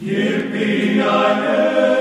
Give me thy name.